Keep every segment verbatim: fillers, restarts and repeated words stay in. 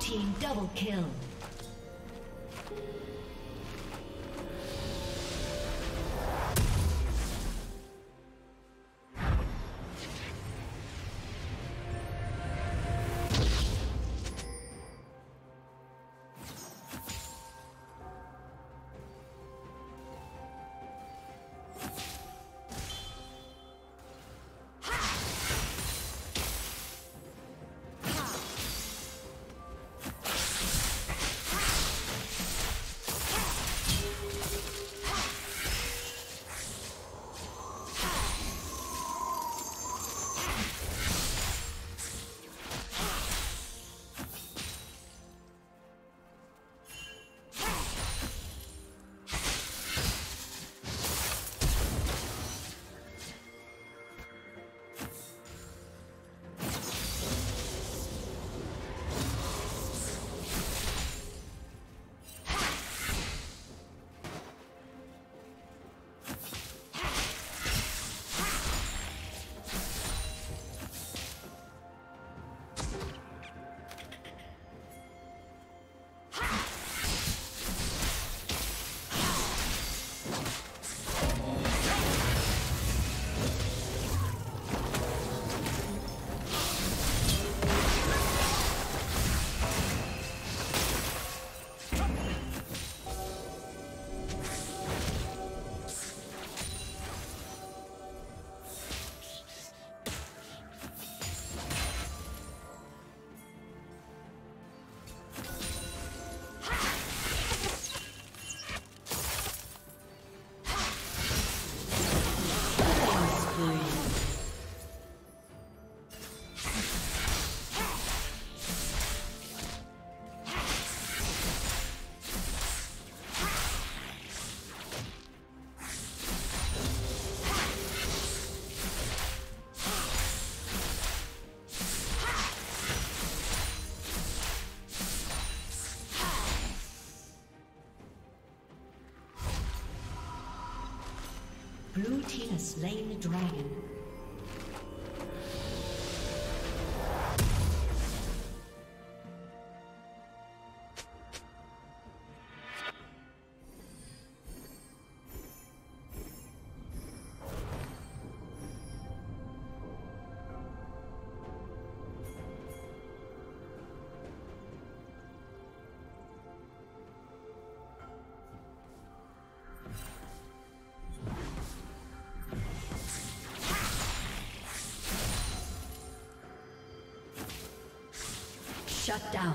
Team double kill. Blue team has slain the dragon. Shut down.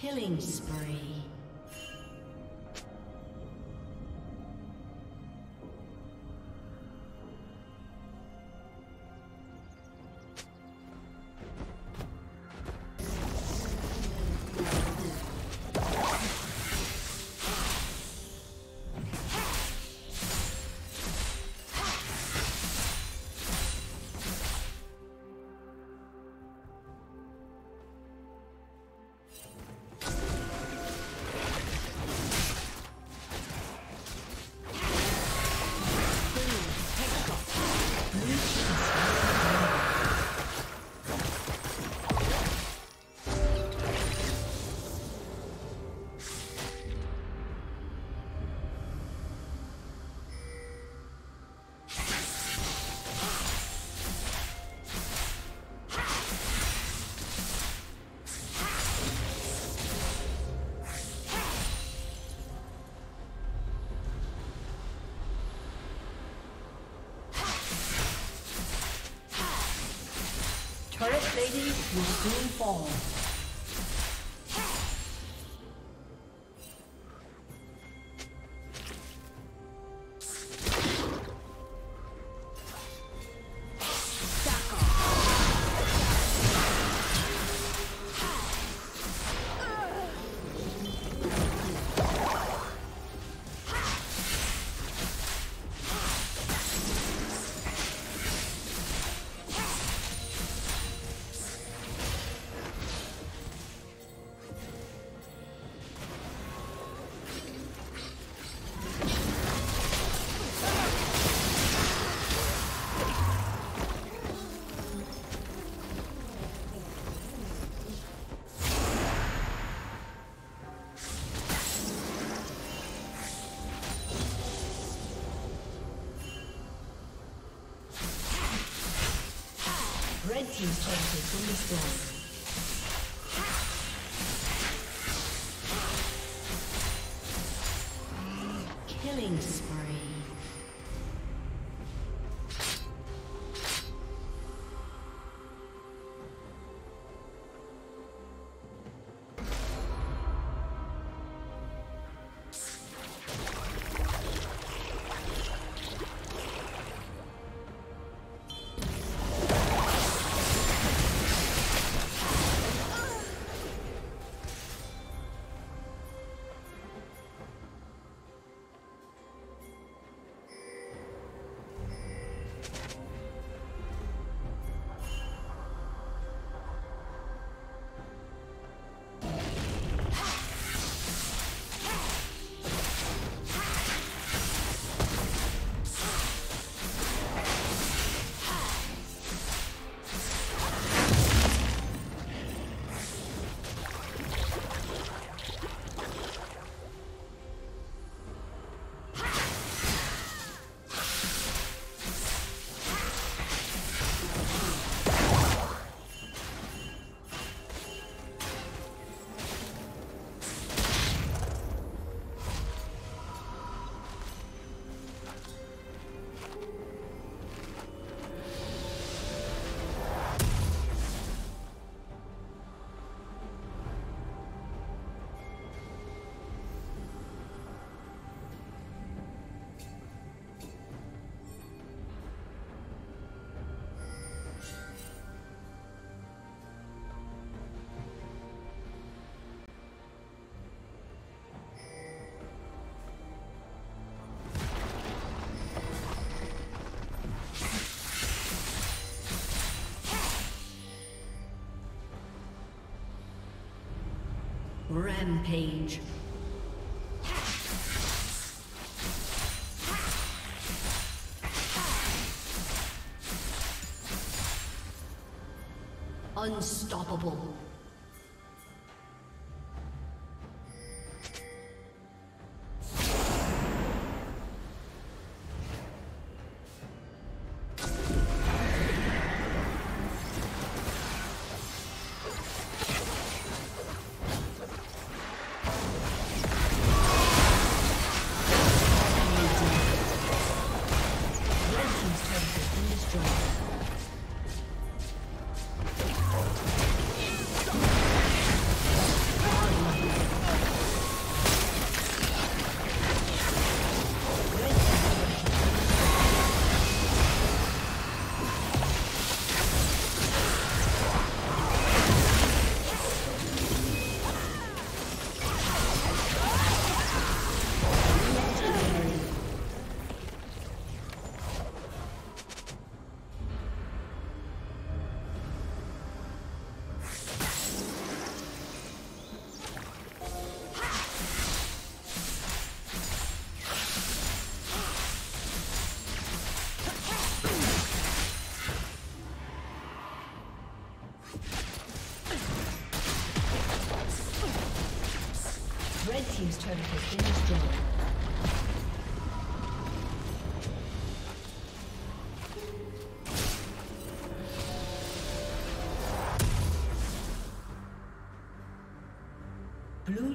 Killing spree. Turret lady will soon fall. Red Team's turret has been destroyed. Rampage. Unstoppable. Red team's turret has been destroyed. Blue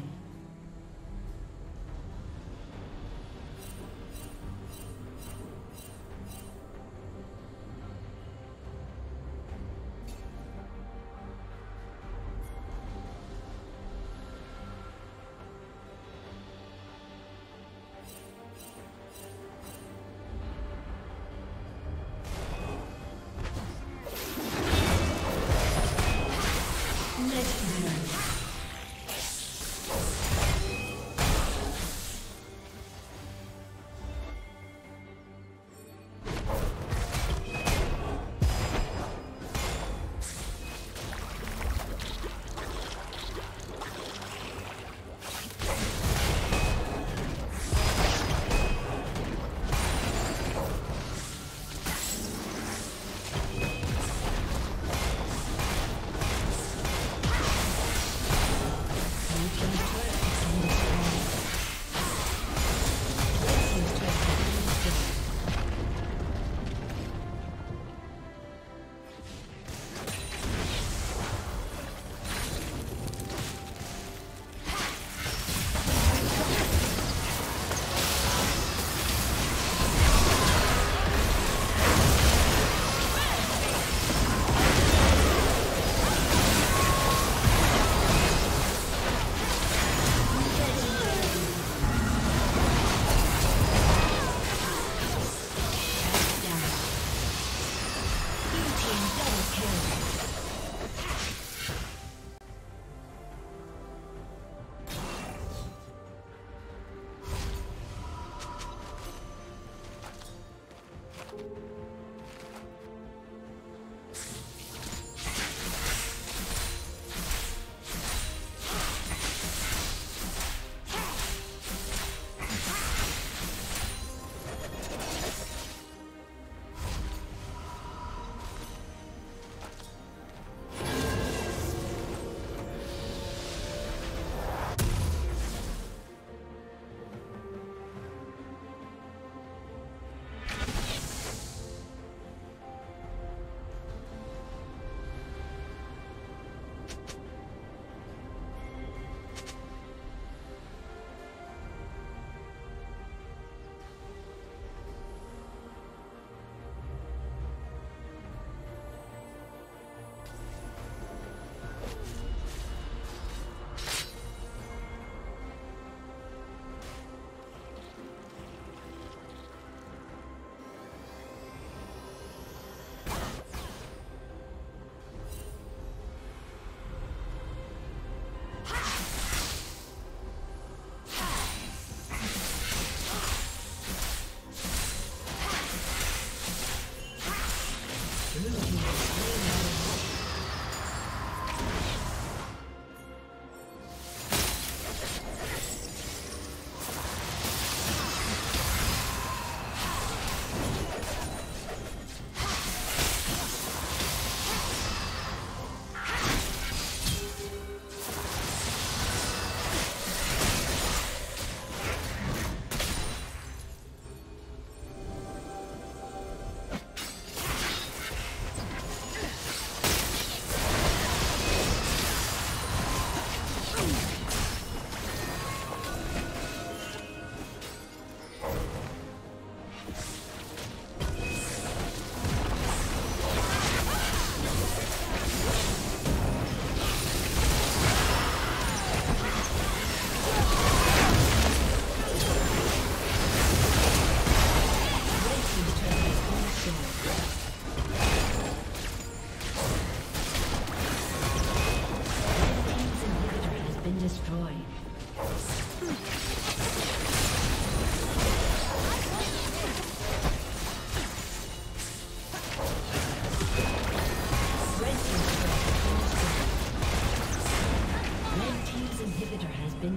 Blue team has slain the dragon.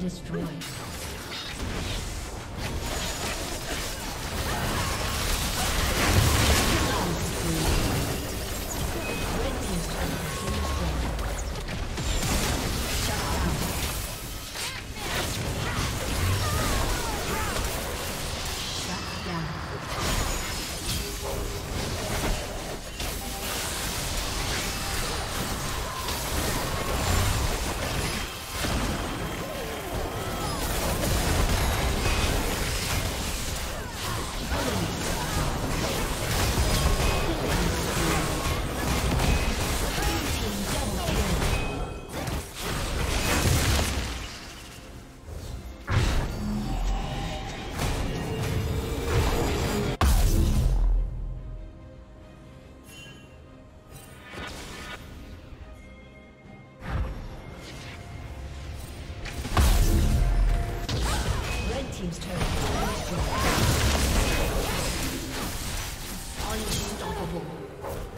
destroyed. Unstoppable.